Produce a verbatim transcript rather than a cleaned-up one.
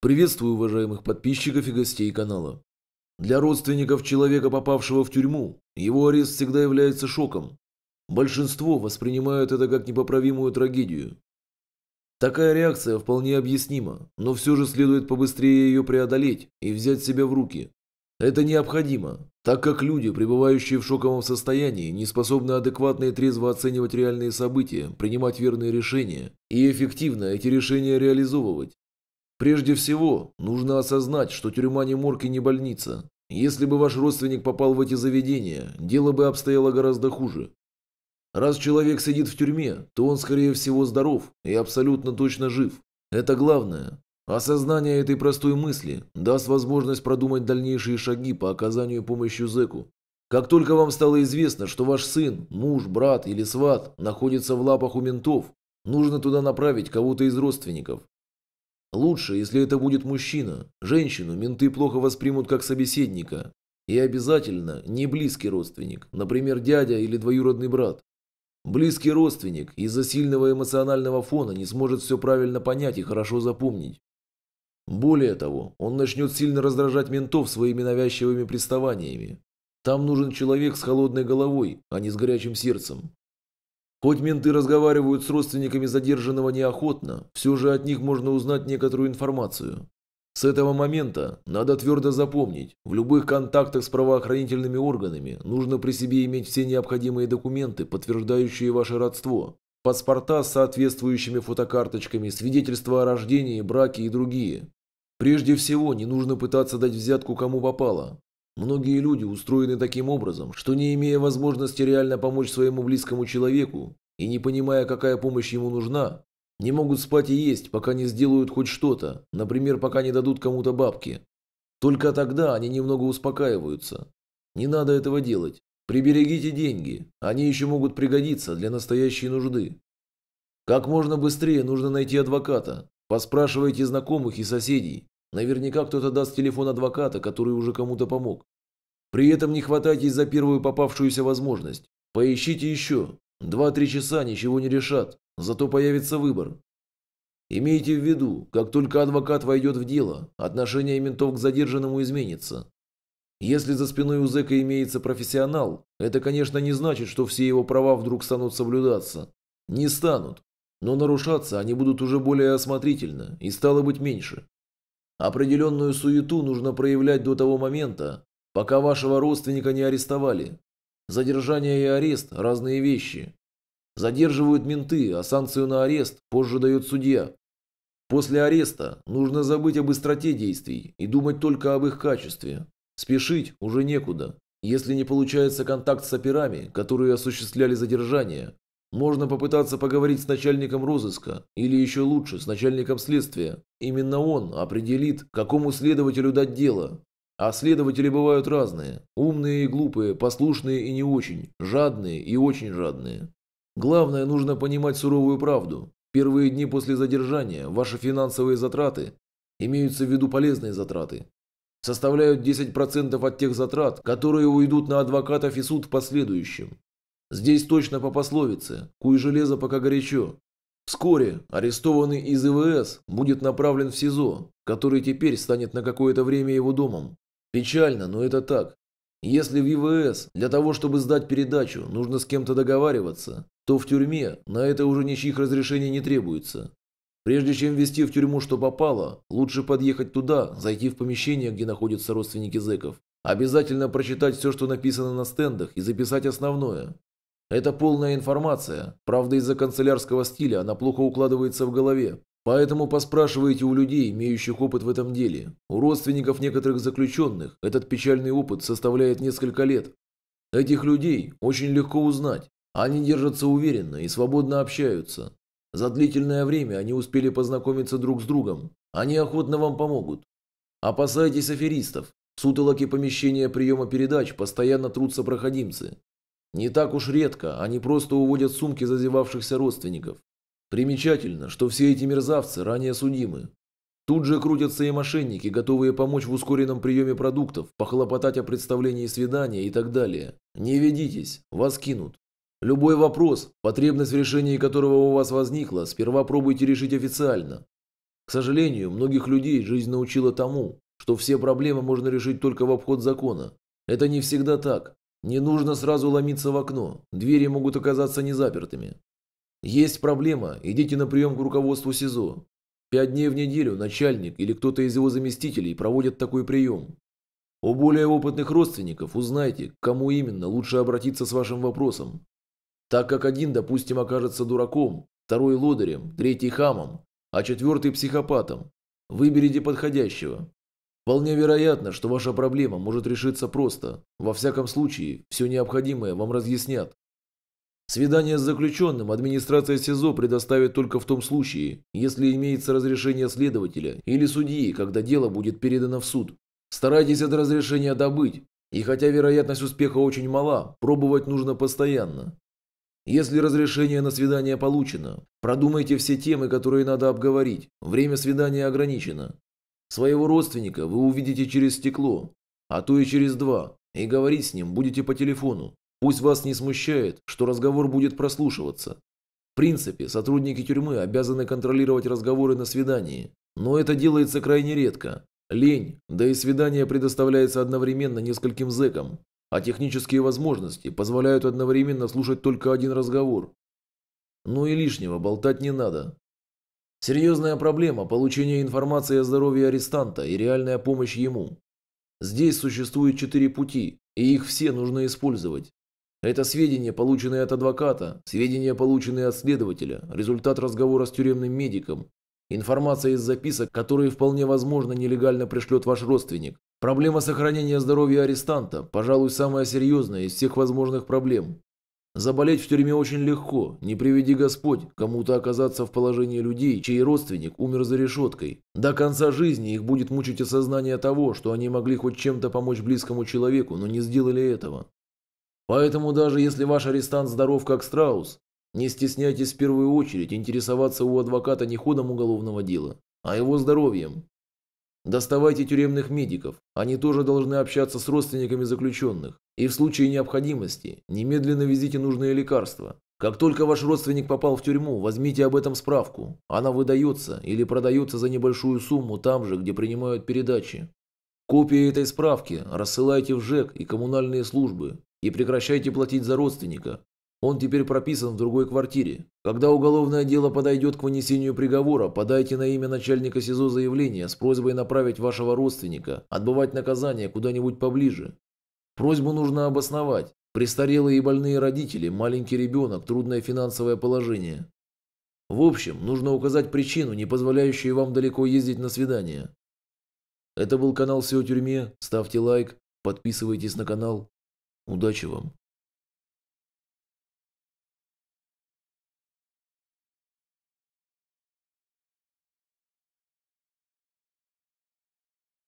Приветствую уважаемых подписчиков и гостей канала. Для родственников человека, попавшего в тюрьму, его арест всегда является шоком. Большинство воспринимают это как непоправимую трагедию. Такая реакция вполне объяснима, но все же следует побыстрее ее преодолеть и взять себя в руки. Это необходимо, так как люди, пребывающие в шоковом состоянии, не способны адекватно и трезво оценивать реальные события, принимать верные решения и эффективно эти решения реализовывать. Прежде всего, нужно осознать, что тюрьма не морг и не больница. Если бы ваш родственник попал в эти заведения, дело бы обстояло гораздо хуже. Раз человек сидит в тюрьме, то он, скорее всего, здоров и абсолютно точно жив. Это главное. Осознание этой простой мысли даст возможность продумать дальнейшие шаги по оказанию помощи зэку. Как только вам стало известно, что ваш сын, муж, брат или сват находится в лапах у ментов, нужно туда направить кого-то из родственников. Лучше, если это будет мужчина. Женщину менты плохо воспримут как собеседника. И обязательно не близкий родственник, например, дядя или двоюродный брат. Близкий родственник из-за сильного эмоционального фона не сможет все правильно понять и хорошо запомнить. Более того, он начнет сильно раздражать ментов своими навязчивыми приставаниями. Там нужен человек с холодной головой, а не с горячим сердцем. Хоть менты разговаривают с родственниками задержанного неохотно, все же от них можно узнать некоторую информацию. С этого момента надо твердо запомнить, в любых контактах с правоохранительными органами нужно при себе иметь все необходимые документы, подтверждающие ваше родство, паспорта с соответствующими фотокарточками, свидетельства о рождении, браке и другие. Прежде всего, не нужно пытаться дать взятку кому попало. Многие люди устроены таким образом, что не имея возможности реально помочь своему близкому человеку и не понимая, какая помощь ему нужна, не могут спать и есть, пока не сделают хоть что-то, например, пока не дадут кому-то бабки. Только тогда они немного успокаиваются. Не надо этого делать. Приберегите деньги, они еще могут пригодиться для настоящей нужды. Как можно быстрее нужно найти адвоката. Поспрашивайте знакомых и соседей. Наверняка кто-то даст телефон адвоката, который уже кому-то помог. При этом не хватайтесь за первую попавшуюся возможность. Поищите еще. Два-три часа ничего не решат, зато появится выбор. Имейте в виду, как только адвокат войдет в дело, отношение ментов к задержанному изменится. Если за спиной у зэка имеется профессионал, это, конечно, не значит, что все его права вдруг станут соблюдаться. Не станут, но нарушаться они будут уже более осмотрительно и стало быть меньше. Определенную суету нужно проявлять до того момента, пока вашего родственника не арестовали. Задержание и арест – разные вещи. Задерживают менты, а санкцию на арест позже дает судья. После ареста нужно забыть о быстроте действий и думать только об их качестве. Спешить уже некуда. Если не получается контакт с операми, которые осуществляли задержание, можно попытаться поговорить с начальником розыска, или еще лучше, с начальником следствия. Именно он определит, какому следователю дать дело. А следователи бывают разные – умные и глупые, послушные и не очень, жадные и очень жадные. Главное, нужно понимать суровую правду. Первые дни после задержания ваши финансовые затраты, имеются в виду полезные затраты, составляют десять процентов от тех затрат, которые уйдут на адвокатов и суд в последующем. Здесь точно по пословице «Куй железо, пока горячо». Вскоре арестованный из ИВС будет направлен в СИЗО, который теперь станет на какое-то время его домом. Печально, но это так. Если в ИВС для того, чтобы сдать передачу, нужно с кем-то договариваться, то в тюрьме на это уже ничьих разрешений не требуется. Прежде чем везти в тюрьму, что попало, лучше подъехать туда, зайти в помещение, где находятся родственники зэков. Обязательно прочитать все, что написано на стендах, и записать основное. Это полная информация, правда из-за канцелярского стиля она плохо укладывается в голове, поэтому поспрашивайте у людей, имеющих опыт в этом деле. У родственников некоторых заключенных этот печальный опыт составляет несколько лет. Этих людей очень легко узнать, они держатся уверенно и свободно общаются. За длительное время они успели познакомиться друг с другом, они охотно вам помогут. Опасайтесь аферистов, в сутолоке помещения приема передач постоянно трутся проходимцы. Не так уж редко они просто уводят сумки зазевавшихся родственников. Примечательно, что все эти мерзавцы ранее судимы. Тут же крутятся и мошенники, готовые помочь в ускоренном приеме продуктов, похлопотать о представлении свидания и так далее. Не ведитесь, вас кинут. Любой вопрос, потребность в решении которого у вас возникла, сперва пробуйте решить официально. К сожалению, многих людей жизнь научила тому, что все проблемы можно решить только в обход закона. Это не всегда так. Не нужно сразу ломиться в окно, двери могут оказаться незапертыми. Есть проблема, идите на прием к руководству СИЗО. Пять дней в неделю начальник или кто-то из его заместителей проводит такой прием. У более опытных родственников узнайте, к кому именно лучше обратиться с вашим вопросом. Так как один, допустим, окажется дураком, второй лодырем, третий хамом, а четвертый психопатом, выберите подходящего. Вполне вероятно, что ваша проблема может решиться просто. Во всяком случае, все необходимое вам разъяснят. Свидание с заключенным администрация СИЗО предоставит только в том случае, если имеется разрешение следователя или судьи, когда дело будет передано в суд. Старайтесь это разрешение добыть, и хотя вероятность успеха очень мала, пробовать нужно постоянно. Если разрешение на свидание получено, продумайте все темы, которые надо обговорить, время свидания ограничено. Своего родственника вы увидите через стекло, а то и через два, и говорить с ним будете по телефону. Пусть вас не смущает, что разговор будет прослушиваться. В принципе, сотрудники тюрьмы обязаны контролировать разговоры на свидании, но это делается крайне редко. Лень, да и свидание предоставляется одновременно нескольким зэкам, а технические возможности позволяют одновременно слушать только один разговор. Ну и лишнего болтать не надо. Серьезная проблема – получение информации о здоровье арестанта и реальная помощь ему. Здесь существует четыре пути, и их все нужно использовать. Это сведения, полученные от адвоката, сведения, полученные от следователя, результат разговора с тюремным медиком, информация из записок, которые вполне возможно нелегально пришлет ваш родственник. Проблема сохранения здоровья арестанта, пожалуй, самая серьезная из всех возможных проблем. Заболеть в тюрьме очень легко, не приведи Господь кому-то оказаться в положении людей, чей родственник умер за решеткой. До конца жизни их будет мучить осознание того, что они могли хоть чем-то помочь близкому человеку, но не сделали этого. Поэтому даже если ваш арестант здоров как страус, не стесняйтесь в первую очередь интересоваться у адвоката не ходом уголовного дела, а его здоровьем. Доставайте тюремных медиков, они тоже должны общаться с родственниками заключенных. И в случае необходимости немедленно везите нужные лекарства. Как только ваш родственник попал в тюрьму, возьмите об этом справку. Она выдается или продается за небольшую сумму там же, где принимают передачи. Копии этой справки рассылайте в ЖЭК и коммунальные службы и прекращайте платить за родственника. Он теперь прописан в другой квартире. Когда уголовное дело подойдет к вынесению приговора, подайте на имя начальника СИЗО заявление с просьбой направить вашего родственника отбывать наказание куда-нибудь поближе. Просьбу нужно обосновать. Престарелые и больные родители, маленький ребенок, трудное финансовое положение. В общем, нужно указать причину, не позволяющую вам далеко ездить на свидание. Это был канал «Все о тюрьме». Ставьте лайк, подписывайтесь на канал. Удачи вам!